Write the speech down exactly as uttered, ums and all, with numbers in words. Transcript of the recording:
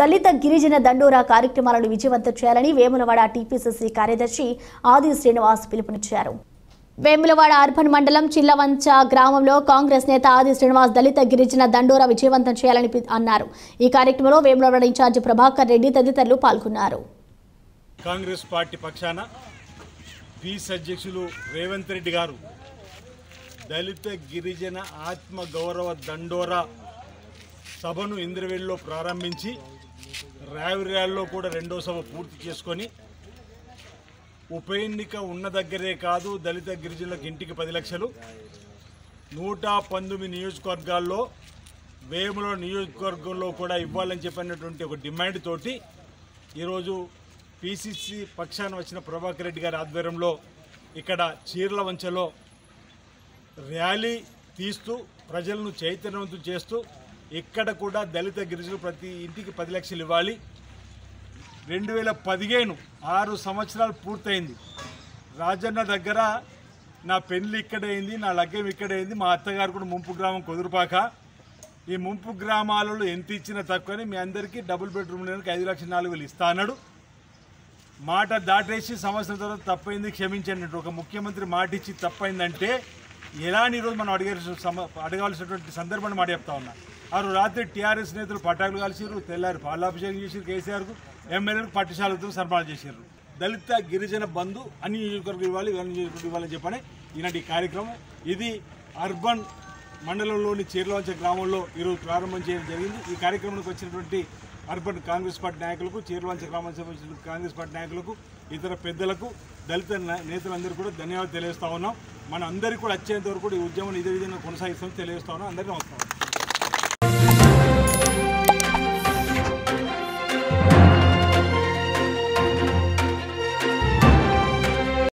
దళిత గిరిజన దండోరా కార్యక్రమాలను విజయవంతం చేయాలని వేములవాడ టీపీసీసీ కార్యదర్శి ఆది శ్రీనివాస్ పిలుపునిచ్చారు. వేములవాడ అర్బన్ మండలం చిల్లవంచ గ్రామంలో కాంగ్రెస్ నేత ఆది శ్రీనివాస్ దళిత గిరిజన దండోరా విజయవంతం చేయాలని అన్నారు. ఈ కార్యక్రమంలో వేములవాడ ఇన్ఛార్జ్ ప్రభాకర్ రెడ్డి తదితరులు పాల్గొన్నారు. కాంగ్రెస్ పార్టీ పక్షాన పీస్ అధ్యక్షులు రేవంత్ రెడ్డి గారు దళిత గిరిజన ఆత్మ గౌరవ దండోరా సభను ఇంద్రవేలిలో ప్రారంభించి రావిర్యాల్లో కూడా రెండో సభ పూర్తి చేసుకొని ఉప ఎన్నిక ఉన్న దగ్గరే కాదు దళిత గిరిజనులకు ఇంటికి పది లక్షలు నూట పంతొమ్మిది నియోజకవర్గాల్లో వేముల నియోజకవర్గంలో కూడా ఇవ్వాలని చెప్పినటువంటి ఒక డిమాండ్ తోటి ఈరోజు పీసీసీ పక్షాన వచ్చిన ప్రభాకర్ రెడ్డి గారి ఆధ్వర్యంలో ఇక్కడ చీర్ల వంచలో ర్యాలీ తీస్తూ ప్రజలను చైతన్యవంతం చేస్తూ ఇక్కడ కూడా దళిత గిరిజనులు ప్రతి ఇంటికి పది లక్షలు ఇవ్వాలి. రెండు వేల పదిహేను ఆరు సంవత్సరాలు పూర్తయింది. రాజన్న దగ్గర నా పెళ్ళి ఇక్కడైంది, నా లగ్గం ఇక్కడైంది, మా అత్తగారు కూడా ముంపు గ్రామం కుదురుపాక. ఈ ముంపు గ్రామాలలో ఎంత ఇచ్చినా తక్కువని మీ అందరికీ డబుల్ బెడ్రూమ్ నెలకి ఐదు లక్షల నాలుగు వేలు ఇస్తా అన్నాడు. మాట దాటేసి సంవత్సరం తర్వాత తప్పైంది క్షమించండి ఒక ముఖ్యమంత్రి మాట ఇచ్చి తప్పైందంటే ఎలాంటి ఈరోజు మనం అడిగాల్సిన సమ అడగాల్సినటువంటి సందర్భాన్ని మాట చెప్తా ఉన్నా. ఆ రోజు రాత్రి టీఆర్ఎస్ నేతలు పటాకులు కాల్చారు, తెల్లారి పాలాభిషేకం చేశారు, కేసీఆర్కు ఎమ్మెల్యేలకు పట్టుశాలతో సన్మానం చేశారు. దళిత గిరిజన బంధు అన్ని నియోజకవర్గం ఇవ్వాలి ఇవన్నీ నియోజకవర్గం ఇవ్వాలని చెప్పని ఈనాటి కార్యక్రమం ఇది అర్బన్ మండలంలోని చీర్లవంచ గ్రామంలో ఈరోజు ప్రారంభం చేయడం జరిగింది. ఈ కార్యక్రమానికి వచ్చినటువంటి అర్బన్ కాంగ్రెస్ పార్టీ నాయకులకు, చీర్లవంచ గ్రామానికి సంబంధించిన కాంగ్రెస్ పార్టీ నాయకులకు, ఇతర పెద్దలకు, దళిత నేతలందరూ కూడా ధన్యవాదాలు తెలియజేస్తా ఉన్నాం. మన అందరికీ కూడా వచ్చేంతవరకు కూడా ఈ ఉద్యమం ఇదే విధంగా కొనసాగిస్తామని తెలియజేస్తా ఉన్నాం. అందరికీ నమస్కారం.